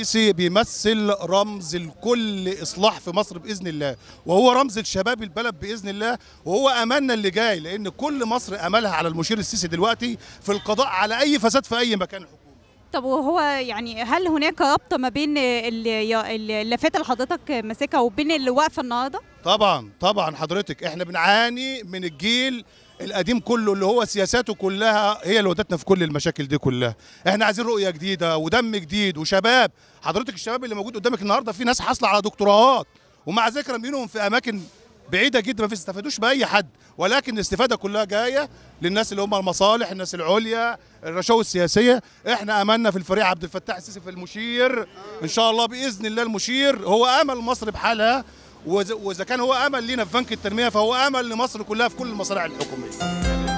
السيسي بيمثل رمز لكل إصلاح في مصر بإذن الله، وهو رمز لشباب البلد بإذن الله، وهو أملنا اللي جاي، لأن كل مصر أملها على المشير السيسي دلوقتي في القضاء على أي فساد في أي مكان حكومي. طب وهو يعني هل هناك رابطة ما بين اللافته اللي حضرتك ماسكها وبين اللي واقفة النهارده؟ طبعا حضرتك، احنا بنعاني من الجيل القديم كله اللي هو سياساته كلها هي اللي ودتنا في كل المشاكل دي كلها. احنا عايزين رؤيه جديده ودم جديد وشباب. حضرتك الشباب اللي موجود قدامك النهارده في ناس حاصله على دكتوراهات، ومع ذلك رامينهم في اماكن بعيده جدا ما بيستفادوش باي حد، ولكن الاستفاده كلها جايه للناس اللي هم المصالح، الناس العليا، الرشاوى السياسيه. احنا املنا في الفريق عبد الفتاح السيسي، في المشير ان شاء الله باذن الله. المشير هو امل مصر بحالها، واذا كان هو امل لينا في بنك التنميه فهو امل لمصر كلها في كل المصالح الحكوميه.